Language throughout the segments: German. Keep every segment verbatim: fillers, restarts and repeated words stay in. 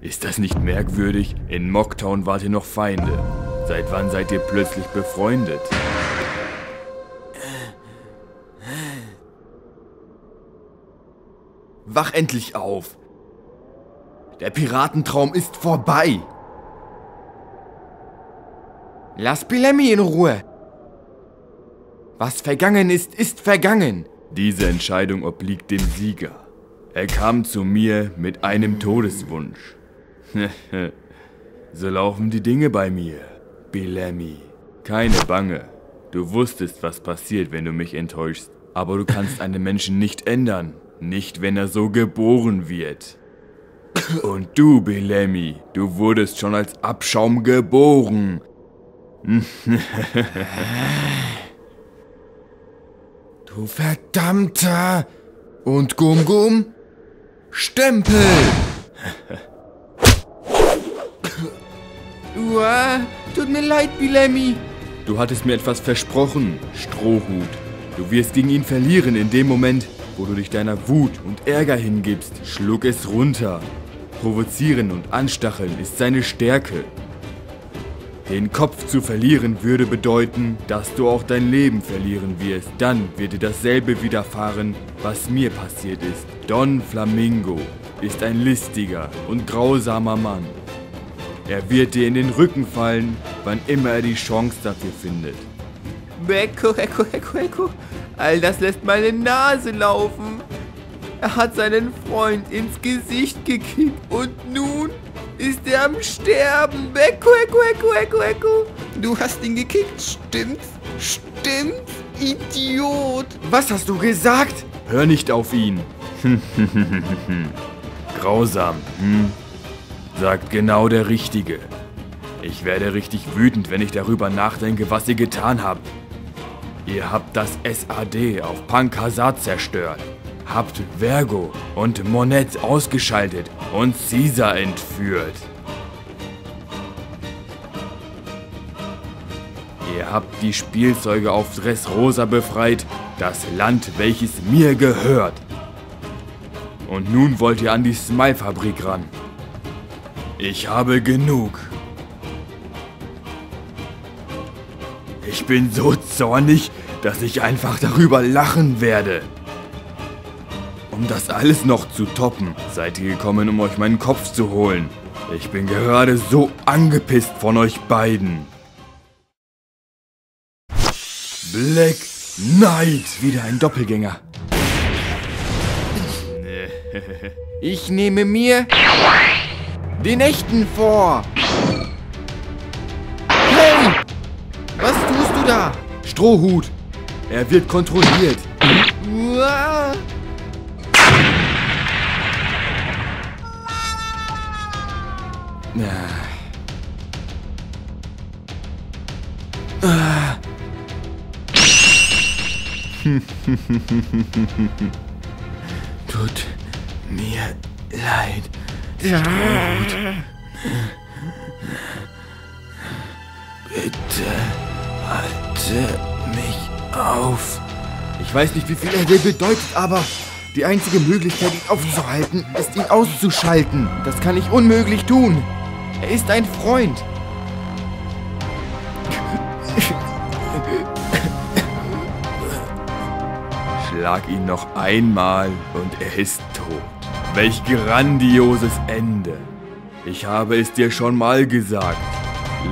Ist das nicht merkwürdig? In Mocktown wart ihr noch Feinde. Seit wann seid ihr plötzlich befreundet? Wach endlich auf! Der Piratentraum ist vorbei! Lass Bellamy in Ruhe! Was vergangen ist, ist vergangen! Diese Entscheidung obliegt dem Sieger. Er kam zu mir mit einem Todeswunsch. So laufen die Dinge bei mir, Bellamy. Keine Bange. Du wusstest, was passiert, wenn du mich enttäuschst. Aber du kannst einen Menschen nicht ändern. Nicht, wenn er so geboren wird. Und du, Bellamy, du wurdest schon als Abschaum geboren. Du verdammter... Und Gum Gum? Stempel! Uah, tut mir leid, Bellamy. Du hattest mir etwas versprochen, Strohhut. Du wirst gegen ihn verlieren in dem Moment, wo du dich deiner Wut und Ärger hingibst. Schluck es runter. Provozieren und anstacheln ist seine Stärke. Den Kopf zu verlieren würde bedeuten, dass du auch dein Leben verlieren wirst. Dann wird dir dasselbe widerfahren, was mir passiert ist. Don Flamingo ist ein listiger und grausamer Mann. Er wird dir in den Rücken fallen, wann immer er die Chance dafür findet. Beko, Eko, Eko, Eko. All das lässt meine Nase laufen. Er hat seinen Freund ins Gesicht gekickt und nun ist er am Sterben. Beko, Eko, Eko, Eko, Eko. Du hast ihn gekickt, stimmt's? Stimmt's, Idiot? Was hast du gesagt? Hör nicht auf ihn. Grausam, hm? Sagt genau der Richtige. Ich werde richtig wütend, wenn ich darüber nachdenke, was ihr getan habt. Ihr habt das S A D auf Punk Hazard zerstört, habt Vergo und Monet ausgeschaltet und Caesar entführt. Ihr habt die Spielzeuge auf Rosa befreit, das Land, welches mir gehört. Und nun wollt ihr an die Smile Fabrik ran. Ich habe genug. Ich bin so zornig, dass ich einfach darüber lachen werde. Um das alles noch zu toppen, seid ihr gekommen, um euch meinen Kopf zu holen. Ich bin gerade so angepisst von euch beiden. Black Knight, wieder ein Doppelgänger. Ich nehme mir den echten vor. Hey! Was tust du da? Strohhut! Er wird kontrolliert. Uah. Ah. Ah. Tut mir leid. Strohhut. Bitte halte mich auf. Ich weiß nicht, wie viel er dir bedeutet, aber die einzige Möglichkeit, ihn aufzuhalten, ist, ihn auszuschalten. Das kann ich unmöglich tun. Er ist ein Freund. Schlag ihn noch einmal und er ist tot. Welch grandioses Ende. Ich habe es dir schon mal gesagt,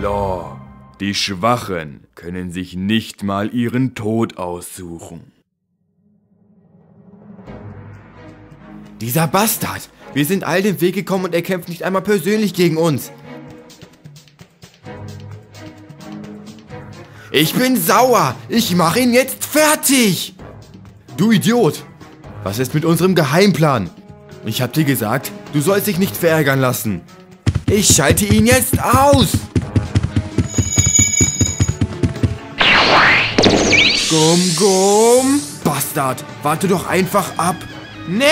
Law. Die Schwachen können sich nicht mal ihren Tod aussuchen. Dieser Bastard! Wir sind all den Weg gekommen und er kämpft nicht einmal persönlich gegen uns. Ich bin sauer! Ich mache ihn jetzt fertig! Du Idiot! Was ist mit unserem Geheimplan? Ich hab dir gesagt, du sollst dich nicht verärgern lassen. Ich schalte ihn jetzt aus! Gum Gum! Bastard, warte doch einfach ab! Ne,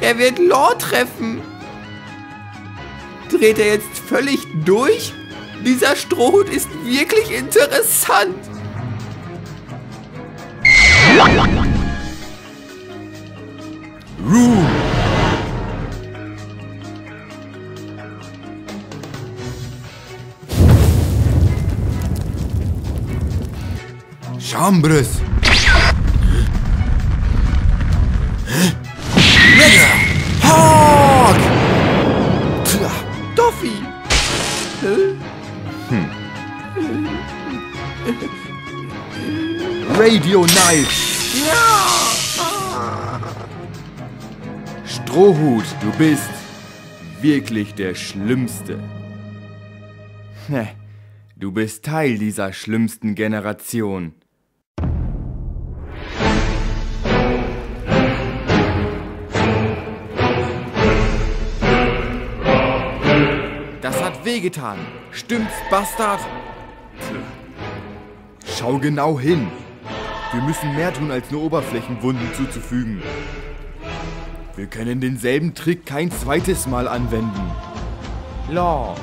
er wird Law treffen! Dreht er jetzt völlig durch? Dieser Strohhut ist wirklich interessant! Ruh! Chambres. Mega! Hawk! Toffee! Hm. Radio Knife! Ja! Strohhut, du bist wirklich der Schlimmste. Du bist Teil dieser schlimmsten Generation. Das hat wehgetan. Stimmt's, Bastard? Schau genau hin. Wir müssen mehr tun, als nur Oberflächenwunden zuzufügen. Wir können denselben Trick kein zweites Mal anwenden. Law.